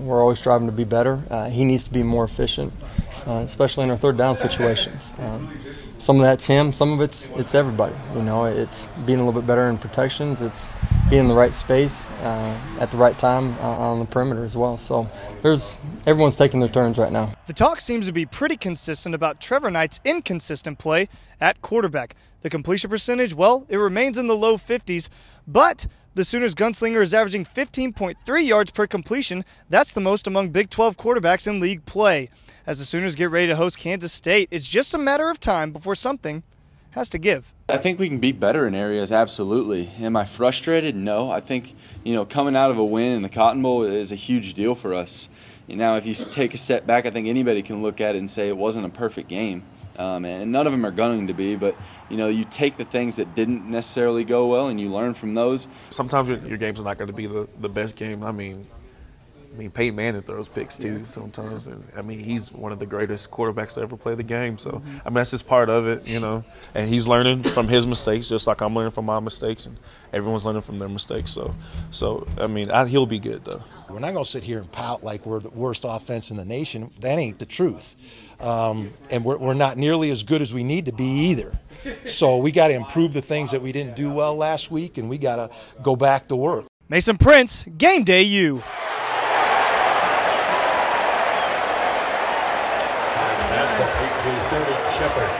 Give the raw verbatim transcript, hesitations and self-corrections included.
We're always striving to be better. Uh, he needs to be more efficient, uh, especially in our third down situations. Um, some of that's him, some of it's it's everybody. You know, it's being a little bit better in protections. It's being in the right space uh, at the right time uh, on the perimeter as well. So there's everyone's taking their turns right now. The talk seems to be pretty consistent about Trevor Knight's inconsistent play at quarterback. The completion percentage, well, it remains in the low fifties, but the Sooners gunslinger is averaging fifteen point three yards per completion. That's the most among Big twelve quarterbacks in league play. As the Sooners get ready to host Kansas State, it's just a matter of time before something has to give. I think we can be better in areas, absolutely. Am I frustrated? No. I think, you know, coming out of a win in the Cotton Bowl is a huge deal for us. Now, if you take a step back, I think anybody can look at it and say it wasn't a perfect game. Um, and none of them are going to be, but, you know, you take the things that didn't necessarily go well and you learn from those. Sometimes your, your games are not going to be the, the best game. I mean, I mean, Peyton Manning throws picks, too, sometimes. And, I mean, he's one of the greatest quarterbacks to ever play the game. So, I mean, that's just part of it, you know. And he's learning from his mistakes just like I'm learning from my mistakes. And everyone's learning from their mistakes. So, so I mean, I, he'll be good, though. We're not going to sit here and pout like we're the worst offense in the nation. That ain't the truth. Um, and we're, we're not nearly as good as we need to be either. So we got to improve the things that we didn't do well last week, and we got to go back to work. Mason Prince, GamedayU. Derek Shepard.